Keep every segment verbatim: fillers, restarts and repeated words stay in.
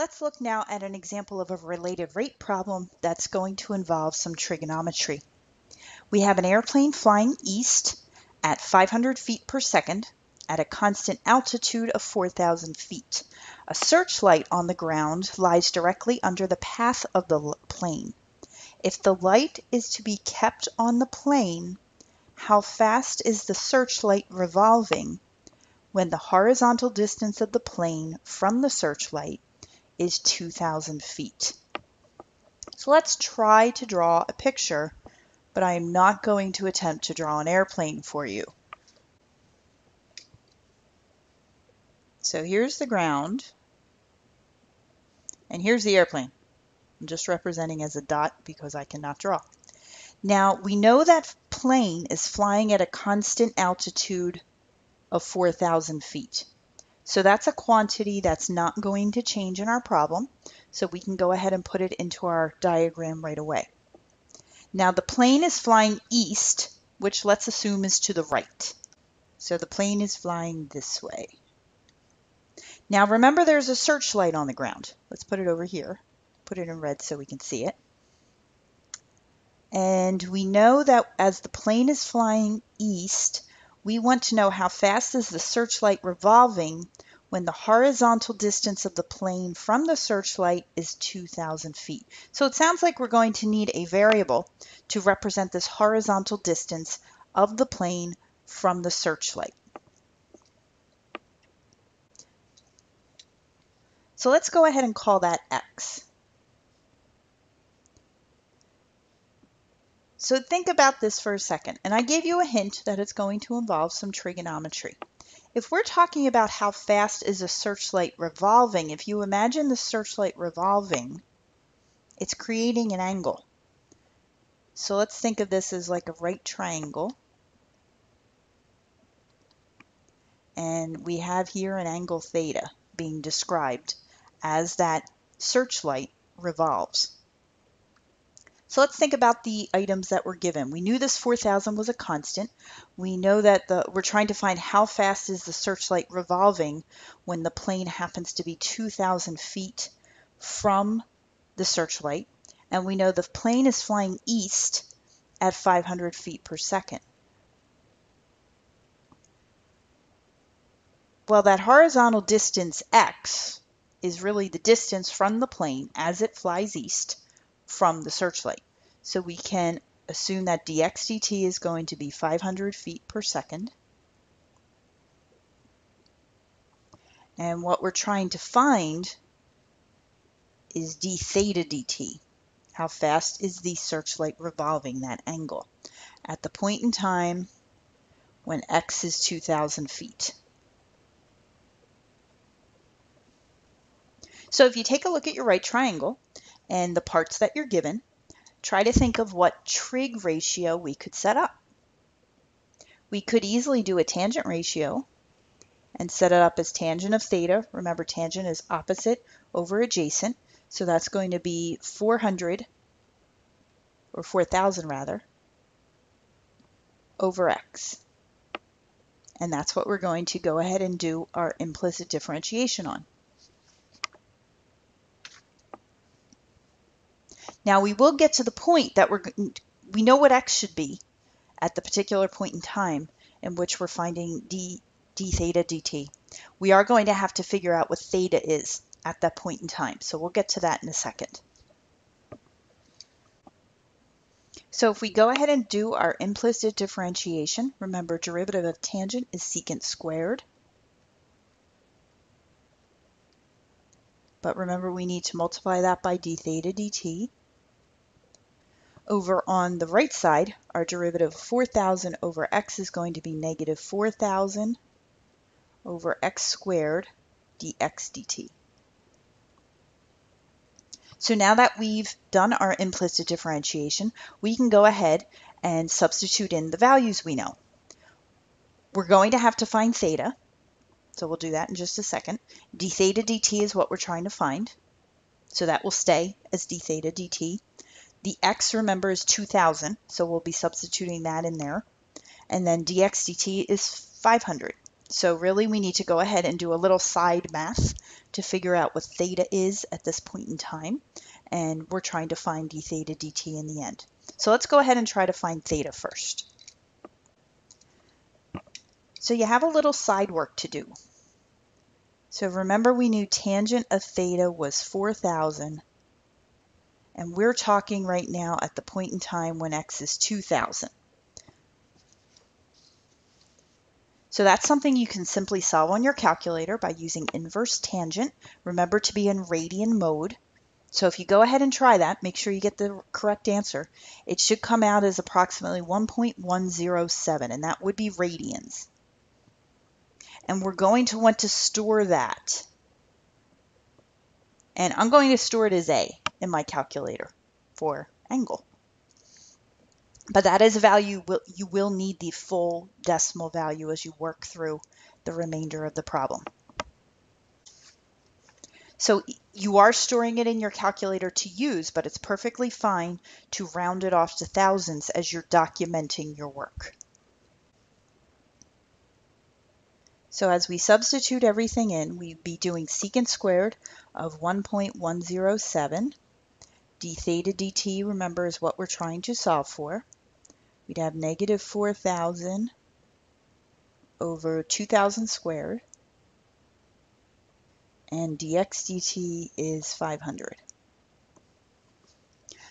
Let's look now at an example of a related rate problem that's going to involve some trigonometry. We have an airplane flying east at five hundred feet per second at a constant altitude of four thousand feet. A searchlight on the ground lies directly under the path of the plane. If the light is to be kept on the plane, how fast is the searchlight revolving when the horizontal distance of the plane from the searchlight is two thousand feet. So let's try to draw a picture, but I am not going to attempt to draw an airplane for you. So here's the ground, and here's the airplane. I'm just representing as a dot because I cannot draw. Now, we know that plane is flying at a constant altitude of four thousand feet. So that's a quantity that's not going to change in our problem, so we can go ahead and put it into our diagram right away. Now the plane is flying east, which let's assume is to the right. So the plane is flying this way. Now remember there's a searchlight on the ground. Let's put it over here, put it in red so we can see it. And we know that as the plane is flying east, we want to know how fast is the searchlight revolving when the horizontal distance of the plane from the searchlight is two thousand feet. So it sounds like we're going to need a variable to represent this horizontal distance of the plane from the searchlight. So let's go ahead and call that x. So think about this for a second, and I gave you a hint that it's going to involve some trigonometry. If we're talking about how fast is a searchlight revolving, if you imagine the searchlight revolving, it's creating an angle. So let's think of this as like a right triangle. And we have here an angle theta being described as that searchlight revolves. So let's think about the items that were given. We knew this four thousand was a constant. We know that the, we're trying to find how fast is the searchlight revolving when the plane happens to be two thousand feet from the searchlight. And we know the plane is flying east at five hundred feet per second. Well, that horizontal distance x is really the distance from the plane as it flies east from the searchlight. So we can assume that dx dt is going to be five hundred feet per second. And what we're trying to find is d theta dt. How fast is the searchlight revolving that angle at the point in time when x is two thousand feet. So if you take a look at your right triangle, and the parts that you're given, try to think of what trig ratio we could set up. We could easily do a tangent ratio and set it up as tangent of theta. Remember, tangent is opposite over adjacent, so that's going to be four hundred, or four thousand rather, over x. And that's what we're going to go ahead and do our implicit differentiation on. Now we will get to the point that we're, we know what x should be at the particular point in time in which we're finding d, d theta dt. We are going to have to figure out what theta is at that point in time. So we'll get to that in a second. So if we go ahead and do our implicit differentiation, remember derivative of tangent is secant squared. But remember we need to multiply that by d theta dt. Over on the right side, our derivative of four thousand over x is going to be negative four thousand over x squared dx dt. So now that we've done our implicit differentiation, we can go ahead and substitute in the values we know. We're going to have to find theta, so we'll do that in just a second. d theta dt is what we're trying to find, so that will stay as d theta dt. The x, remember, is two thousand, so we'll be substituting that in there. And then dx dt is five hundred, So really we need to go ahead and do a little side math to figure out what theta is at this point in time. And we're trying to find d theta dt in the end. So let's go ahead and try to find theta first. So you have a little side work to do. So remember we knew tangent of theta was four thousand. And we're talking right now at the point in time when x is two thousand. So that's something you can simply solve on your calculator by using inverse tangent. Remember to be in radian mode. So if you go ahead and try that, make sure you get the correct answer. It should come out as approximately one point one zero seven, and that would be radians. And we're going to want to store that. And I'm going to store it as A in my calculator for angle. But that is a value, you will need the full decimal value as you work through the remainder of the problem. So you are storing it in your calculator to use, but it's perfectly fine to round it off to thousands as you're documenting your work. So as we substitute everything in, we'd be doing secant squared of one point one zero seven. D theta dt, remember, is what we're trying to solve for. We'd have negative four thousand over two thousand squared. And dx dt is five hundred.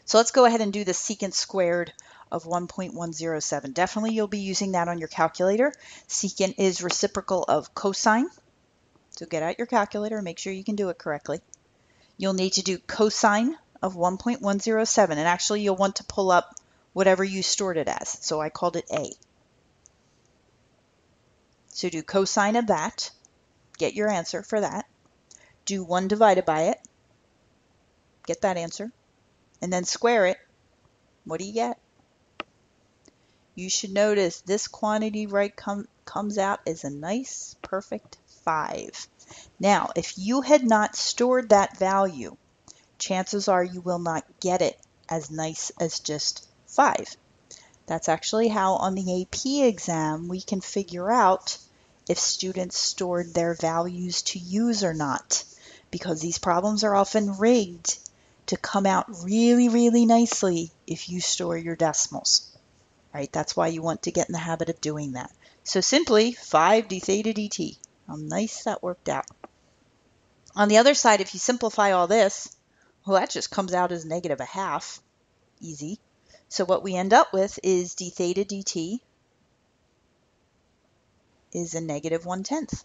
So let's go ahead and do the secant squared of one point one zero seven. Definitely you'll be using that on your calculator. Secant is reciprocal of cosine. So get out your calculator and make sure you can do it correctly. You'll need to do cosine of one point one zero seven. And actually you'll want to pull up whatever you stored it as. So I called it A. So do cosine of that. Get your answer for that. Do one divided by it, get that answer, and then square it. What do you get? You should notice this quantity right com comes out as a nice, perfect five. Now, if you had not stored that value, chances are you will not get it as nice as just five. That's actually how on the A P exam we can figure out if students stored their values to use or not, because these problems are often rigged to come out really, really nicely if you store your decimals, right? That's why you want to get in the habit of doing that. So simply five d theta dt. How nice that worked out. On the other side, if you simplify all this, well, that just comes out as negative a half. Easy. So what we end up with is d theta dt is a negative one-tenth.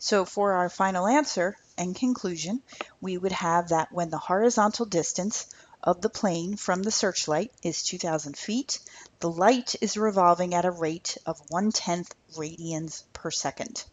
So for our final answer and conclusion, we would have that when the horizontal distance of the plane from the searchlight is two thousand feet, the light is revolving at a rate of one-tenth radians per second.